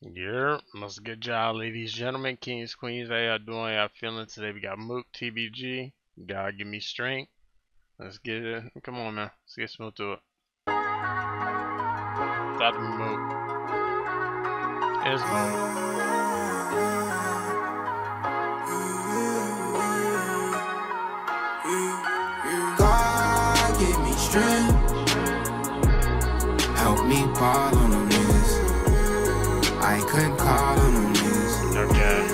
Yeah, that's a good job, ladies, gentlemen, kings, queens. How y'all doing? Y'all feeling today? We got Mook TBG. God give me strength. Let's get it. Come on, man. Let's get smooth to it. Stop the Mook. It's Mook. God give me strength. Help me ball on the miss. I couldn't call on them niggas. Okay.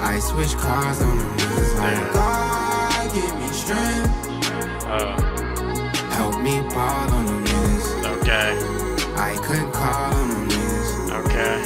I switch cars on them niggas. Like, God, give me strength. Help me ball on them niggas. Okay. I couldn't call on them niggas. Okay.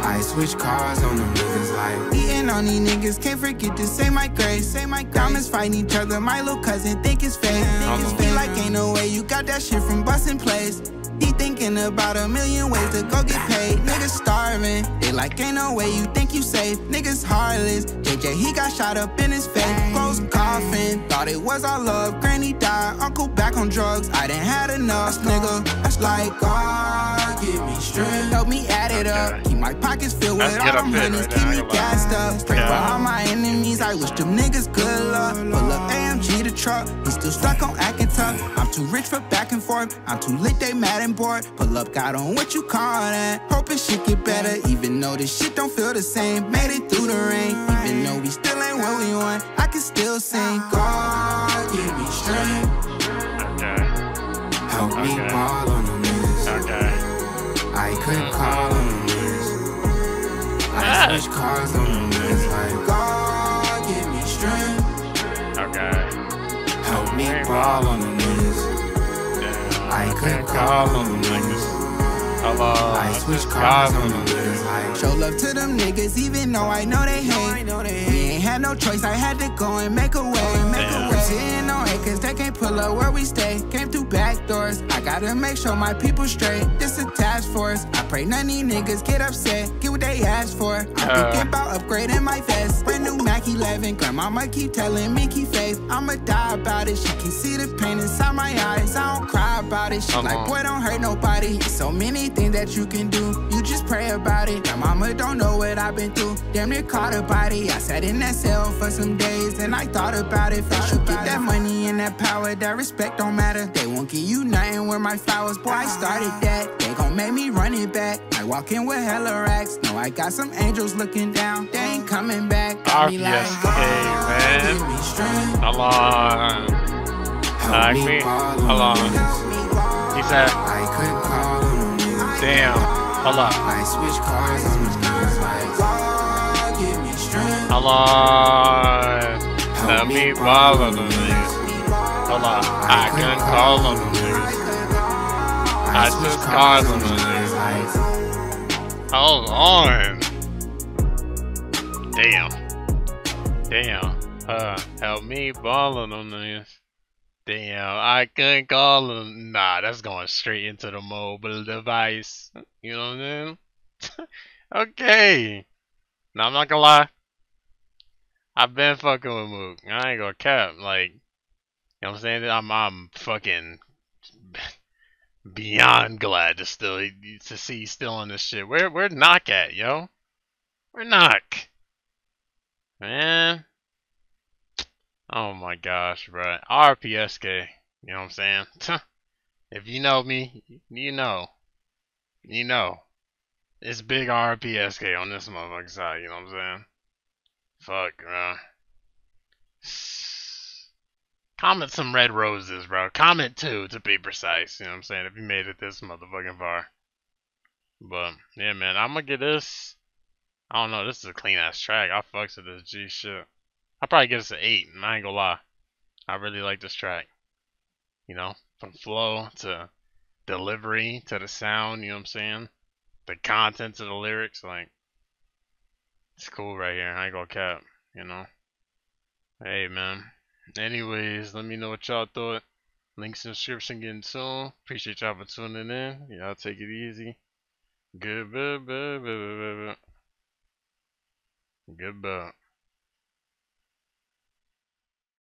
I switch cars on them niggas. Like, eating on these niggas, can't forget to say my grace. Say my diamonds fighting each other. My little cousin think it's fake. Think it's fake. Like, ain't no way you got that shit from bustin' plays. He thinking about a million ways to go get paid. Niggas starving, they like ain't no way you think you safe. Niggas heartless, JJ he got shot up in his face. Close coffin, thought it was all love. Granny died, uncle back on drugs. I done had enough, nigga. That's like, God, give me strength. Help me add it up. Keep my pockets filled with all them honeys. Keep me gassed up. Pray for all my enemies. I wish them niggas good luck. Pull up AMG the truck. He's still stuck on acting tough. I'm too rich for back and forth. I'm too lit, they mad and board. Pull up, got on what you call that. Hoping shit get better, even though this shit don't feel the same. Made it through the rain, even though we still ain't what we want. I can still sing. God, give me strength. Okay. Help me ball on the miss. Okay. I couldn't call on the miss. I switch cars on the miss. Like, God, give me strength. Okay. Help me ball on the miss. I couldn't call on them niggas. I switch cars on them niggas. Show love to them niggas, even though I know they hate. We ain't had no choice, I had to go and make a way. Make a way. Sitting on acres, they can't pull up where we stay. Came through back doors, I gotta make sure my people straight. This a task force, I pray none of these niggas get upset. Get what they asked for. I'm thinking about upgrading my vest. Brand new Mac 11, grandmama keep telling me keep faith. I'ma die about it, she can see the pain inside my eyes. I don't cry about it, she's like, boy, don't hurt nobody. There's so many things that you can do, you just pray about it. My mama don't know what I've been through, damn near caught a body. I sat in that cell for some days and I thought about it. First you get that money and that power, that respect don't matter. They won't give you nothing with my flowers, boy, I started that. They gon' make me run it back, I walk in with hella racks. No, I got some angels looking down, they ain't coming back. RPSK, man. He said, I couldn't call on the news. Damn. I switch cars on the news. Like, God, give me strength. Help me ball on the news. I couldn't call on the news. I switch cars on the news. Hold on. Damn. Help me ballin' on this. Damn, I couldn't call him. Nah, that's going straight into the mobile device. You know what I mean? Okay. Now, I'm not gonna lie. I've been fucking with Mook. I ain't gonna cap. Like, you know what I'm saying? I'm fucking beyond glad to see he's still on this shit. Where Knock at, yo? Where Knock? Man. Oh my gosh, bro. RPSK. You know what I'm saying? If you know me, you know. You know. It's big RPSK on this motherfucking side. You know what I'm saying? Fuck, bro. Comment some red roses, bro. Comment two, to be precise. You know what I'm saying? If you made it this motherfucking far. But, yeah, man. I'm gonna get this. I don't know. This is a clean ass track. I fucks with this G shit. I'll probably give this an 8, and I ain't gonna lie. I really like this track. You know, from flow to delivery to the sound, you know what I'm saying? The contents of the lyrics, like, it's cool right here. I ain't gonna cap, you know? Hey, man. Anyways, let me know what y'all thought. Links in the description getting soon. Appreciate y'all for tuning in. Y'all take it easy. Goodbye.